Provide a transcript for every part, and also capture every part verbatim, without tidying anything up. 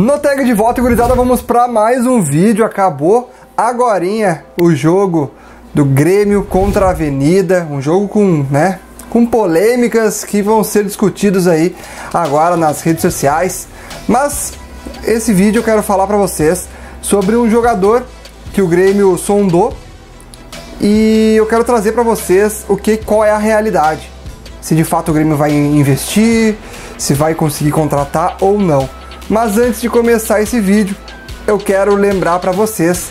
NOTAG de volta, gurizada, vamos para mais um vídeo. Acabou agorinha o jogo do Grêmio contra a Avenida, um jogo com, né, com polêmicas que vão ser discutidos aí agora nas redes sociais. Mas esse vídeo eu quero falar para vocês sobre um jogador que o Grêmio sondou e eu quero trazer para vocês o que, qual é a realidade. Se de fato o Grêmio vai investir, se vai conseguir contratar ou não. Mas antes de começar esse vídeo, eu quero lembrar para vocês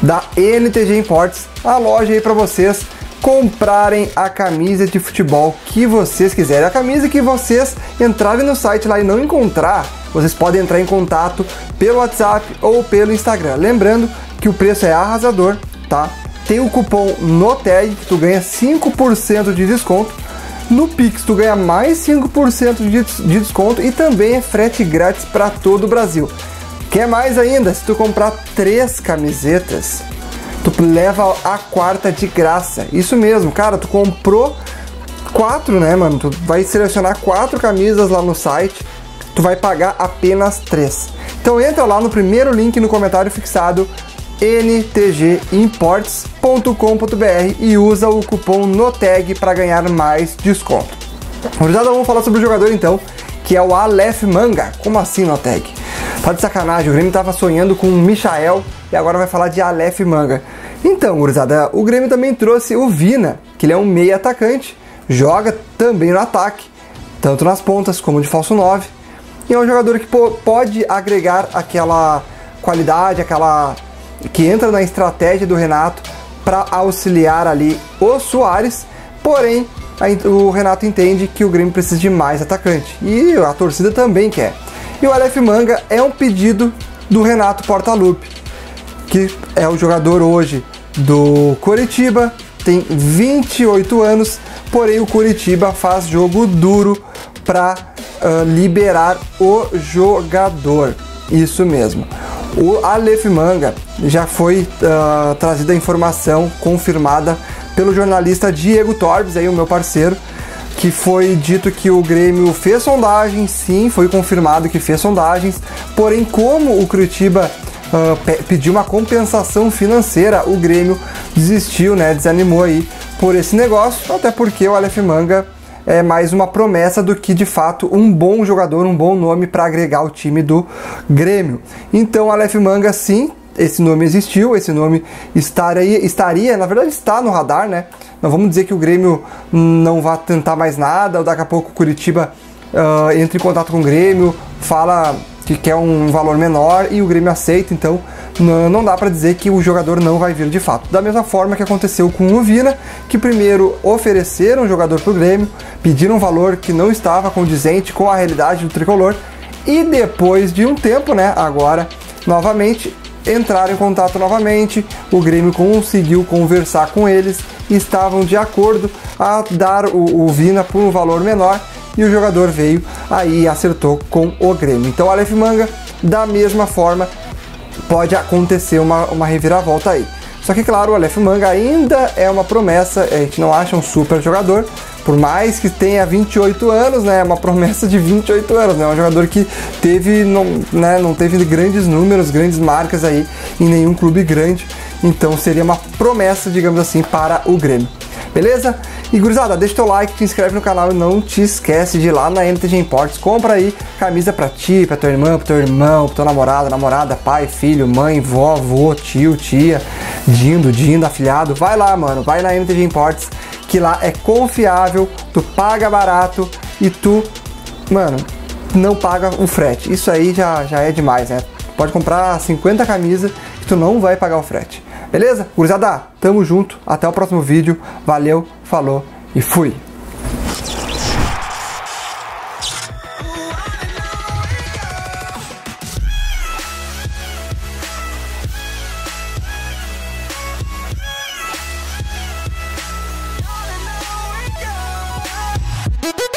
da N T G Imports, a loja aí para vocês comprarem a camisa de futebol que vocês quiserem. A camisa que vocês entrarem no site lá e não encontrar, vocês podem entrar em contato pelo WhatsApp ou pelo Instagram. Lembrando que o preço é arrasador, tá? Tem o cupom NOTAG que tu ganha cinco por cento de desconto. No Pix tu ganha mais cinco por cento de desconto e também é frete grátis para todo o Brasil. Quer mais ainda? Se tu comprar três camisetas, tu leva a quarta de graça. Isso mesmo, cara, tu comprou quatro, né, mano? Tu vai selecionar quatro camisas lá no site, tu vai pagar apenas três. Então entra lá no primeiro link no comentário fixado, n t g imports ponto com ponto b r, e usa o cupom NOTAG para ganhar mais desconto. Gurizada, vamos falar sobre o jogador então, que é o Alef Manga. Como assim, NOTAG? Tá de sacanagem, o Grêmio tava sonhando com o Michael e agora vai falar de Alef Manga. Então, gurizada, o Grêmio também trouxe o Vina, que ele é um meia atacante, joga também no ataque, tanto nas pontas como de falso nove, e é um jogador que pode agregar aquela qualidade, aquela... que entra na estratégia do Renato para auxiliar ali o Soares, porém o Renato entende que o Grêmio precisa de mais atacante e a torcida também quer. E o Alef Manga é um pedido do Renato Portaluppi, que é o jogador hoje do Curitiba, tem vinte e oito anos, porém o Curitiba faz jogo duro para uh, liberar o jogador. Isso mesmo. O Alef Manga já foi uh, trazida a informação confirmada pelo jornalista Diego Torres, aí o meu parceiro, que foi dito que o Grêmio fez sondagens, sim, foi confirmado que fez sondagens, porém como o Curitiba uh, pe pediu uma compensação financeira, o Grêmio desistiu, né, desanimou aí por esse negócio, até porque o Alef Manga é mais uma promessa do que de fato um bom jogador, um bom nome para agregar o time do Grêmio. Então Alef Manga, sim, esse nome existiu, esse nome estaria, estaria, na verdade está no radar, né? Não vamos dizer que o Grêmio não vai tentar mais nada, ou daqui a pouco o Curitiba uh, entra em contato com o Grêmio, fala que quer um valor menor e o Grêmio aceita, então não dá para dizer que o jogador não vai vir de fato. Da mesma forma que aconteceu com o Vina, que primeiro ofereceram o jogador para o Grêmio, pediram um valor que não estava condizente com a realidade do tricolor e depois de um tempo, né, agora novamente entraram em contato novamente, o Grêmio conseguiu conversar com eles, estavam de acordo a dar o, o Vina por um valor menor e o jogador veio aí e acertou com o Grêmio. Então Alef Manga, da mesma forma, pode acontecer uma, uma reviravolta aí. Só que claro, o Alef Manga ainda é uma promessa, a gente não acha um super jogador, por mais que tenha vinte e oito anos, né, é uma promessa de vinte e oito anos, né, um jogador que teve, não, né, não teve grandes números, grandes marcas aí em nenhum clube grande, então seria uma promessa, digamos assim, para o Grêmio. Beleza? E gurizada, deixa teu like, te inscreve no canal e não te esquece de ir lá na N T G Imports. Compra aí camisa pra ti, pra tua irmã, pro teu irmão, pro teu namorado, namorada, pai, filho, mãe, vó, avô, tio, tia, dindo, dindo, afilhado. Vai lá, mano, vai na N T G Imports, que lá é confiável, tu paga barato e tu, mano, não paga o frete. Isso aí já, já é demais, né? Pode comprar cinquenta camisas que tu não vai pagar o frete. Beleza? Gurizada, tamo junto, até o próximo vídeo, valeu, falou e fui!